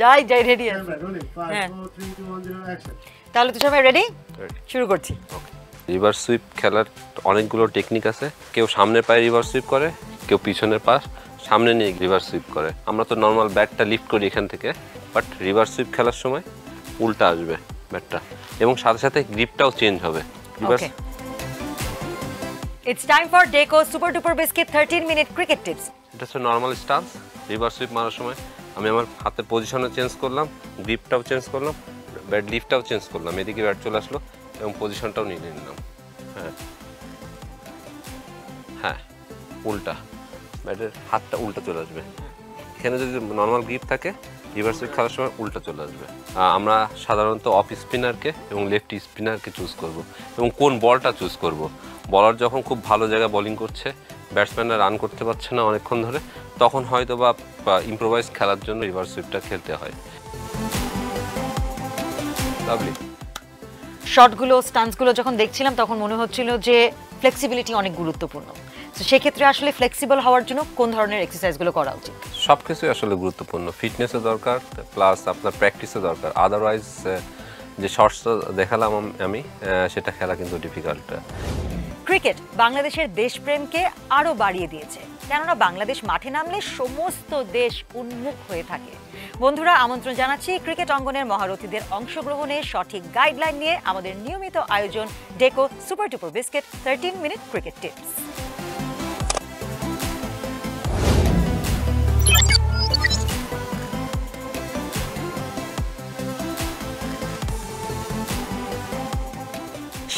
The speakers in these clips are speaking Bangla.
যাই যাই রেডি আছে রোলিং 5 4 3 2 1 0 অ্যাকশন তাহলে তুষার ভাই রেডি শুরু করছি রিভার্স সুইপ খেলার অনেকগুলো টেকনিক আছে কেউ সামনের পায়ে রিভার্স সুইপ করে কেউ পিছনের পা সামনে নিয়ে রিভার্স সুইপ করে আমরা তো নরমাল ব্যাটটা লিফট করি এখান থেকে বাট রিভার্স সুইপ খেলার সময় উল্টা আসবে ব্যাটটা এবং সাথে সাথে গ্রিপটাও চেঞ্জ হবে reverse It's time for Dekko's Sooper Dooper Biscuit 13-minute cricket tips. It's a normal stance. Reverse sweep মারার সময় আমি আমার হাতের পজিশনও চেঞ্জ করলাম, গ্রিপটাও চেঞ্জ করলাম, ব্যাট লিফটটাও চেঞ্জ করলাম। এদিকে ব্যাট চলে আসলো এবং পজিশনটাও নিয়ে নিলাম। হ্যাঁ। হ্যাঁ। উল্টা। ব্যাটের হাতটা উল্টা চলে আসবে। এখানে যদি নরমাল গ্রিপ থাকে, রিভার্স সুইপ খেলার সময় উল্টা চলে আসবে। আমরা সাধারণত অফ স্পিনারকে এবং লেফট স্পিনারকে চুজ করব এবং কোন বলটা চুজ করব। বলার যখন খুব ভালো জায়গা বোলিং করছে ব্যাটসম্যানরা রান করতে পারছে না অনেকক্ষণ ধরে তখন হয়তো বা ইম্প্রোভাইজ খেলার জন্য রিভার্স সুইপটা খেলতে হয় লাভলি শটগুলো স্টান্সগুলো যখন দেখছিলাম তখন মনে হচ্ছিল যে ফ্লেক্সিবিলিটি অনেক গুরুত্বপূর্ণ তো সেই ক্ষেত্রে আসলে ফ্লেক্সিবল হওয়ার জন্য কোন ধরনের এক্সারসাইজগুলো করা উচিত সবকিছুই আসলে গুরুত্বপূর্ণ ফিটনেসও দরকার প্লাস আপনার প্র্যাকটিসও দরকার আদারওয়াইজ যে শর্টসটা দেখালাম আমি সেটা খেলা কিন্তু ডিফিকাল্ট ক্রিকেট বাংলাদেশের দেশপ্রেমকে আরো বাড়িয়ে দিয়েছে কেননা বাংলাদেশ মাঠে নামলে সমস্ত দেশ উন্মুখ হয়ে থাকে বন্ধুরা আমন্ত্রণ জানাচ্ছি ক্রিকেট অঙ্গনের মহারথীদের অংশগ্রহণে সঠিক গাইডলাইন নিয়ে আমাদের নিয়মিত আয়োজন ডেকো super duper biscuit 13-minute cricket tips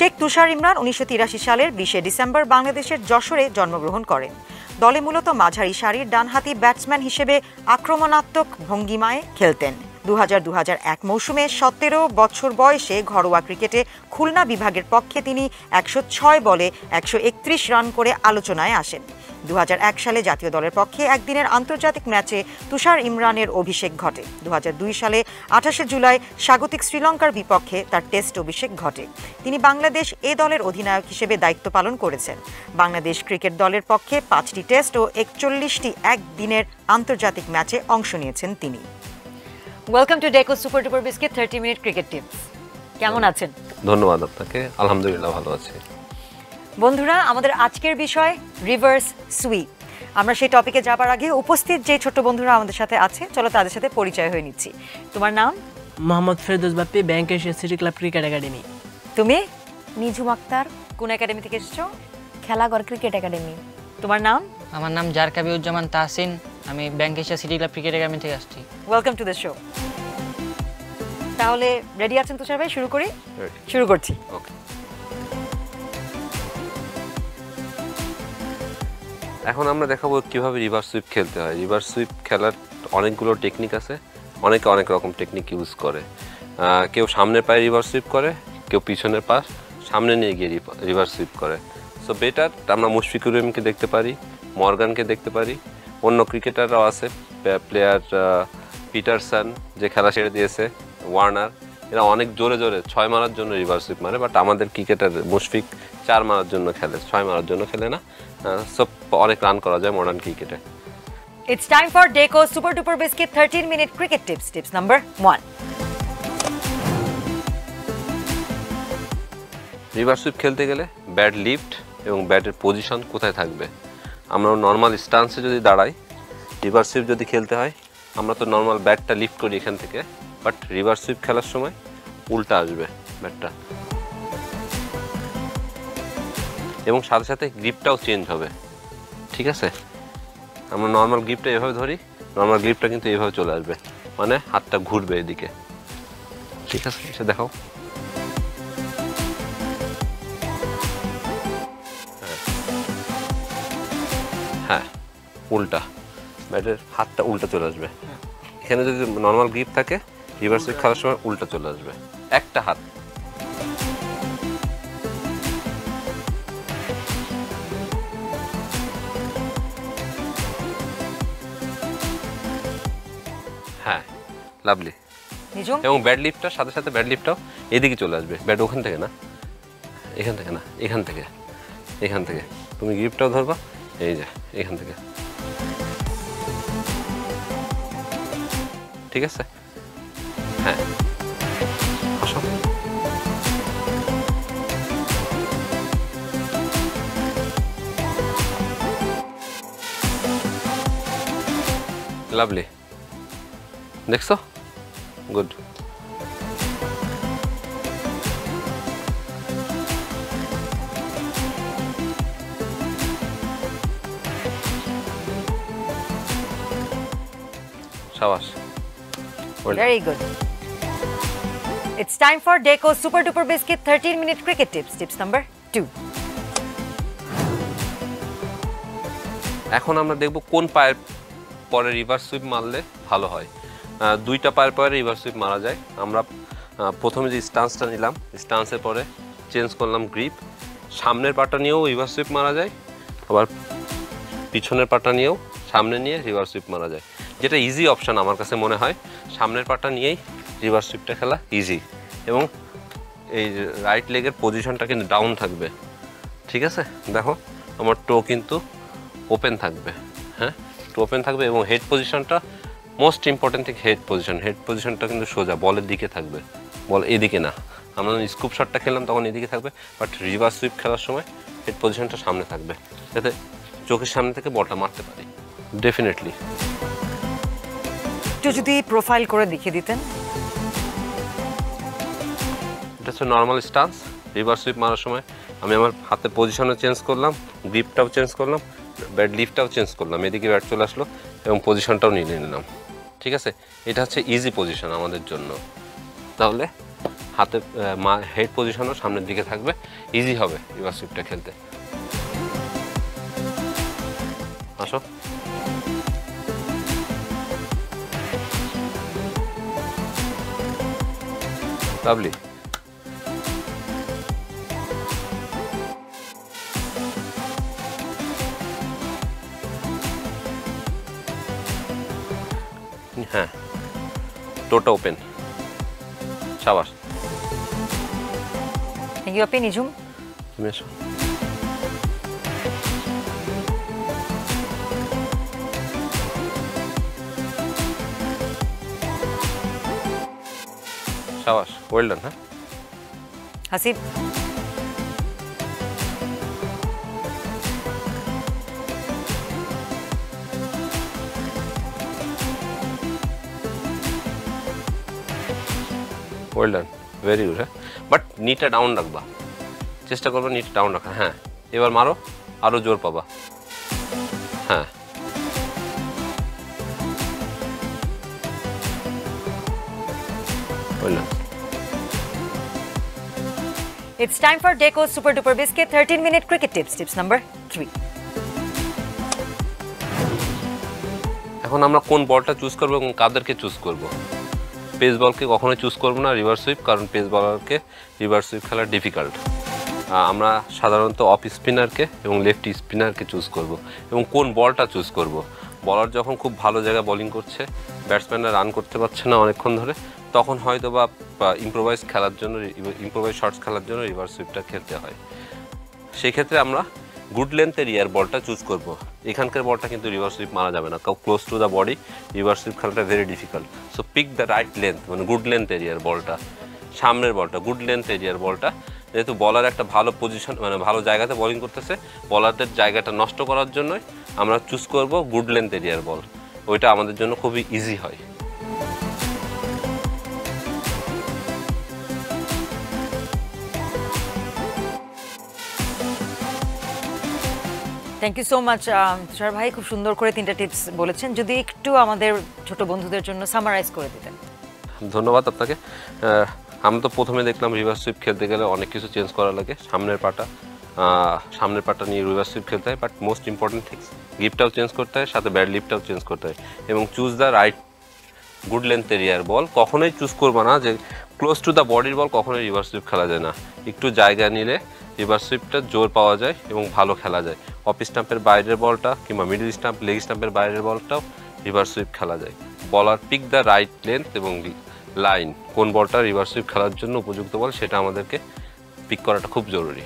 Sheikh Tushar Imran 1983 সালের 20শে ডিসেম্বর বাংলাদেশের যশোরে জন্মগ্রহণ করেন দলে মূলত মাঝারি সারির ডানহাতি ব্যাটসম্যান হিসেবে আক্রমণাত্মক ভঙ্গিমায় খেলতেন 2000-2001 মৌসুমে 17 বছর বয়সে ঘরোয়া ক্রিকেটে খুলনা বিভাগের পক্ষে তিনি 106 বলে 131 রান করে আলোচনায় আসেন 2001 সালে জাতীয় দলের পক্ষে একদিনের আন্তর্জাতিক ম্যাচে তুষার ইমরানের অভিষেক ঘটে 2002 সালে 28 জুলাই স্বাগতিক শ্রীলঙ্কার বিপক্ষে তার টেস্ট অভিষেক ঘটে তিনি বাংলাদেশ এ দলের অধিনায়ক হিসেবে দায়িত্ব পালন করেছেন বাংলাদেশ ক্রিকেট দলের পক্ষে 5টি টেস্ট ও 41টি একদিনের আন্তর্জাতিক ম্যাচে অংশ নিয়েছেন তিনি Welcome to Dekko's Sooper Dooper Biscuit 30-minute cricket tips. কেমন আছেন? ধন্যবাদ আপনাকে। আলহামদুলিল্লাহ ভালো আছি। বন্ধুরা আমাদের আজকের বিষয় রিভার্স সুইপ। আমরা সেই টপিকে যাবার আগে উপস্থিত যে ছোট বন্ধুরা আমাদের সাথে আছে চলো তাদের সাথে পরিচয় হয়ে নিচ্ছি। তোমার নাম? মোহাম্মদ ফেরদৌস বাপ্পি ব্যাংকেশ সিটি ক্লাব ক্রিকেট একাডেমি। তুমি? নিঝুম আক্তার। কোন একাডেমি থেকে এসেছো? খেলাঘর ক্রিকেট একাডেমি। তোমার নাম? আমার নাম জারকাবিউজ্জামান তাহসিন। আমি ব্যাংকেশিয়া সিটি ক্লাব ক্রিকেট একাডেমি থেকে আসছি। Welcome to the show. তাহলে রেডি আছেন তুষার ভাই শুরু করি? শুরু করছি। ওকে। এখন আমরা দেখাবো কিভাবে রিভার্স সুইপ খেলতে হয়। রিভার্স সুইপ খেলার অনেকগুলো টেকনিক আছে। অনেকে অনেক রকম টেকনিক ইউজ করে। কেউ সামনের পায়ে রিভার্স সুইপ করে, কেউ পিছনের পা সামনে নিয়ে গিয়ে রিভার্স সুইপ করে। সো বেটার আমরা মুশফিকুর রহিমকে দেখতে পারি, মর্গানকে দেখতে পারি। অন্য ক্রিকেটাররাও আছে প্লেয়ার পিটারসন যে খেলা ছেড়ে দিয়েছে ওয়ার্নার এরা অনেক জোরে জোরে 6 মারার জন্য রিভার্স সুইপ মারে বাট আমাদের ক্রিকেটার মুশফিক 4 মারার জন্য খেলে 6 মারার জন্য খেলে না সব অনেক রান করা যায় মডার্ন ক্রিকেটে It's time for Dekko's Sooper Dooper Biscuit 13-minute cricket tips tips number 1 reverse sweep খেলতে গেলে ব্যাট লিফট এবং ব্যাটের পজিশন কোথায় থাকবে আমরা নর্মাল স্টান্সে যদি দাঁড়াই রিভার্স সুইপ যদি খেলতে হয় আমরা তো নর্মাল ব্যাটটা লিফট করি এখান থেকে বাট রিভার্স সুইপ খেলার সময় উল্টা আসবে ব্যাটটা এবং সাথে সাথে গ্রিপটাও চেঞ্জ হবে ঠিক আছে আমরা নর্মাল গ্রিপটা এভাবে ধরি নর্মাল গ্রিপটা কিন্তু এভাবে চলে আসবে মানে হাতটা ঘুরবে এদিকে ঠিক আছে এসে দেখাও হ্যাঁ উল্টা ব্যাটের হাতটা উল্টা চলে আসবে এখানে যদি নর্মাল গ্রিপ থাকে রিভার্স সুইপ খেলার সময় উল্টা চলে আসবে একটা হাত হ্যাঁ লাভলি এবং ব্যাট লিফটটার সাথে সাথে ব্যাট লিফটটাও এদিকে চলে আসবে ব্যাট ওখান থেকে না এখান থেকে না এখান থেকে তুমি গ্রিপটাও ধরবা এই যে এখান থেকে ঠিক আছে है। Lovely. Next, so good. Shabash. Well. Very good. It's time for Dekko's Sooper Dooper Biscuit 13-minute cricket tips. Tips number 2. এখন আমরা দেখব কোন পায়ের পরে রিভার্স সুইপ মারলে ভালো হয়। দুইটা পায়ের পরে রিভার্স সুইপ মারা যায়। আমরা প্রথমে যে স্টান্সটা নিলাম, স্টান্সের পরে চেঞ্জ করলাম গ্রিপ। সামনের পাটা নিয়েও রিভার্স সুইপ মারা যায়, আবার পিছনের পাটা নিয়েও সামনে নিয়ে রিভার্স সুইপ মারা যায়। যেটা ইজি অপশান আমার কাছে মনে হয়, সামনের পাটা নিয়েই রিভার্স সুইপটা খেলা ইজি। এবং এই রাইট লেগের পজিশনটা কিন্তু ডাউন থাকবে, ঠিক আছে? দেখো আমার টো কিন্তু ওপেন থাকবে, হ্যাঁ, ওপেন থাকবে। এবং হেড পজিশনটা মোস্ট ইম্পর্টেন্ট, থেকে হেড পজিশন, হেড পজিশনটা কিন্তু সোজা বলের দিকে থাকবে, বল এদিকে না। আমরা যখন স্কুপ শটটা খেললাম তখন এদিকে থাকবে, বাট রিভার্স সুইপ খেলার সময় হেড পজিশনটা সামনে থাকবে, যাতে চোখের সামনে থেকে বলটা মারতে পারি। ডেফিনেটলি একটু যদি প্রোফাইল করে দেখিয়ে দিতেন। এটা হচ্ছে নর্মাল স্টান্স। রিভার্স সুইপ মারার সময় আমি আমার হাতে পজিশনও চেঞ্জ করলাম, গ্রিপটাও চেঞ্জ করলাম, ব্যাট লিফটটাও চেঞ্জ করলাম, এদিকে ব্যাট চলে আসলো এবং পজিশনটাও নিয়ে নিলাম, ঠিক আছে? এটা হচ্ছে ইজি পজিশন আমাদের জন্য। তাহলে হাতে হেড পজিশনও সামনের দিকে থাকবে, ইজি হবে রিভার্স সুইপটা খেলতে। আসো, লাভলি। হ্যাঁ, টোটা ওপেন। সাবাস। থ্যাংক ইউ আপনি নিজুম। তুমি আসো। সাবাস, ওয়েল ডান। হ্যাঁ Hasib. Well done. Very good. But knee-ta down রাখবা, চেষ্টা করবা knee-ta down রাখা। হ্যাঁ, এবার মারো, আরো জোর পাবা। হ্যাঁ, well done. It's time for Dekko's Sooper Dooper Biscuit 13-minute cricket tips. Tips number 3. এখন আমরা কোন বলটা চুজ করব এবং কাদেরকে চুজ করব? পেস বলকে কখনোই চুজ করবো না রিভার্স সুইপ, কারণ পেস বলারকে রিভার্স সুইপ খেলা ডিফিকাল্ট। আমরা সাধারণত অফ স্পিনারকে এবং লেফট স্পিনারকে চুজ করব। এবং কোন বলটা চুজ করব? বলার যখন খুব ভালো জায়গায় বলিং করছে, ব্যাটসম্যানরা রান করতে পারছে না অনেকক্ষণ ধরে, তখন হয়তো বা ইম্প্রোভাইজ খেলার জন্য, ইম্প্রোভাইজ শর্টস খেলার জন্য রিভার্স সুইপটা খেলতে হয়। সেক্ষেত্রে আমরা গুড লেন্থের ইয়ার বলটা চুজ করব। এখানকার বলটা কিন্তু রিভার্স সুইপ মারা যাবে না, কারণ close to the body reverse sweep খেলাটা very difficult. So pick the right length, মানে গুড লেন্থ এরিয়ার বলটা, সামনের বলটা, গুড লেন্থ এরিয়ার বলটা। যেহেতু বলার একটা ভালো পজিশন, মানে ভালো জায়গাতে বলিং করতেছে, বলারদের জায়গাটা নষ্ট করার জন্যই আমরা চুজ করব গুড লেন্থ এরিয়ার বল। ওইটা আমাদের জন্য খুবই ইজি হয়। Thank you so much Tushar ভাই, খুব সুন্দর করে 3টা টিপস বলেছেন। যদি একটু আমাদের ছোট বন্ধুদের জন্য সামারাইজ করে দিতেন। ধন্যবাদ আপনাকে। আমি তো প্রথমে দেখলাম রিভার্স সুইপ খেলতে গেলে অনেক কিছু চেঞ্জ করা লাগে, সামনের পাটা নিয়ে রিভার্স সুইপ খেলতে হয়, বাট মোস্ট ইম্পর্টেন্ট থিংস গ্রিপটাও চেঞ্জ করতে হয়, সাথে ব্যাট লিফটাও চেঞ্জ করতে হয়। এবং choose the right good length এরিয়ার বল। কখনোই চুজ করবো না যে ক্লোজ টু দ্য বডির বল, কখনোই রিভার্স সুইপ খেলা যায় না। একটু জায়গা নিলে রিভার্স সুইপটা জোর পাওয়া যায় এবং ভালো খেলা যায়। অফ স্টাম্পের বাইরের বলটা কিংবা মিডল স্টাম্প, লেগ স্টাম্পের বাইরের বলটাও রিভার্স সুইপ খেলা যায়। Bowler pick the right length এবং লাইন, কোন বলটা রিভার্স সুইপ খেলার জন্য উপযুক্ত বল, সেটা আমাদেরকে পিক করাটা খুব জরুরি।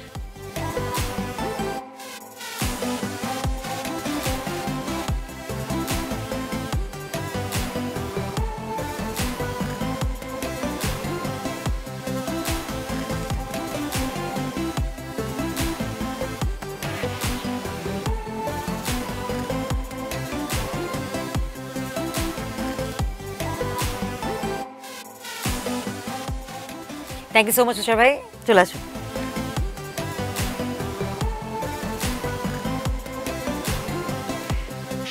Thank you so much, Tushar bhai. Chole asho.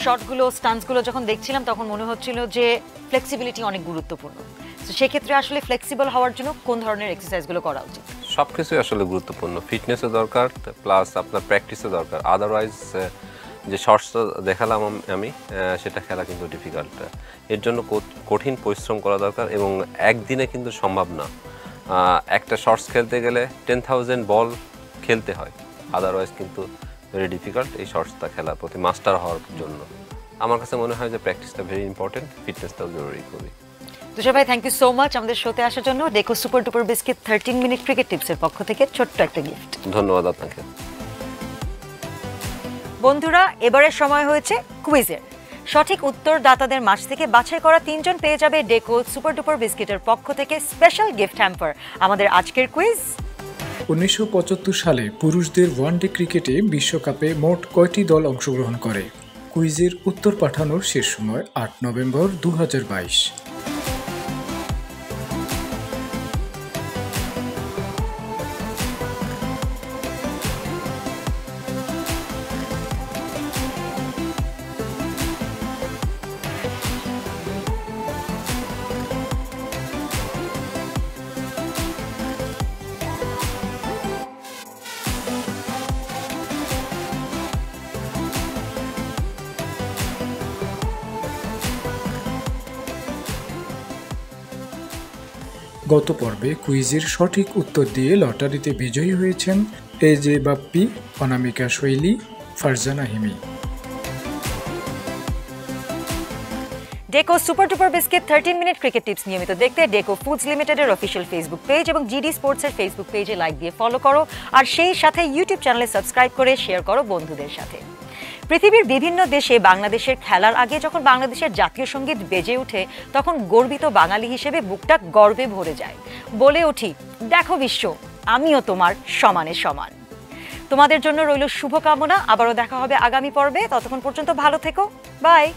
Shot gulo, stunts gulo jokhon dekhchilam tokhon mone hocchilo je flexibility onek guruttopurno. So she khetre ashole flexible howar jonno kon dhoroner exercise gulo kora uchit. Shob kichhui ashole guruttopurno. Fitness er dorkar plus apnar practice er dorkar. Otherwise যে শর্টস দেখালাম আমি সেটা খেলা কিন্তু ডিফিকাল্ট এর জন্য কঠিন পরিশ্রম করা দরকার এবং একদিনে কিন্তু সম্ভব না একটা শর্টস খেলতে গেলে 10000 বল খেলতে হয় আদারওয়াইজ কিন্তু ভেরি ডিফিকাল্ট এই শর্টসটা খেলা প্রতি মাস্টার হওয়ার জন্য আমার কাছে মনে হয় যে প্র্যাকটিসটা ভেরি ইম্পর্টেন্ট ফিটনেসটাও জরুরি খুবই তুষার ভাই থ্যাংক ইউ সো মাচ আমাদের শোতে আসার জন্য দেখো super duper biscuit 13 minute cricket টিপসের পক্ষ থেকে ছোট্ট একটা গিফট ধন্যবাদ আপনাকে বন্ধুরা এবারে সময় হয়েছে কুইজের সঠিক উত্তরদাতাদের মাঝ থেকে বাছাই করা তিনজন পেয়ে যাবে ডেকোস সুপার ডুপার বিস্কিটের পক্ষ থেকে স্পেশাল গিফট হ্যাম্পার আমাদের আজকের কুইজ 1975 সালে পুরুষদের ওয়ানডে ক্রিকেটে বিশ্বকাপে মোট কয়টি দল অংশগ্রহণ করে কুইজের উত্তর পাঠানোর শেষ সময় 8 নভেম্বর 2022 গত পর্বে কুইজের সঠিক উত্তর দিয়ে লটারিতে বিজয়ী হয়েছেন এজে বাপ্পি, অনামিকা শৈলী, ফারজানা হিমি। ডেকো super duper biscuit 13 minute cricket tips নিয়মিত দেখতে ডেকো ফুডস লিমিটেডের অফিশিয়াল ফেসবুক পেজ এবং জিডি স্পোর্টসের ফেসবুক পেজে লাইক দিয়ে ফলো করো আর সেই সাথে ইউটিউব চ্যানেলে সাবস্ক্রাইব করে শেয়ার করো বন্ধুদের সাথে। পৃথিবীর বিভিন্ন দেশে বাংলাদেশের খেলার আগে যখন বাংলাদেশের জাতীয় সংগীত বেজে ওঠে তখন গর্বিত বাঙালি হিসেবে বুকটা গর্বে ভরে যায় বলে উঠি দেখো বিশ্ব আমিও তোমার সমানে সমান তোমাদের জন্য রইল শুভকামনা আবারও দেখা হবে আগামী পর্বে ততক্ষণ পর্যন্ত ভালো থেকো বাই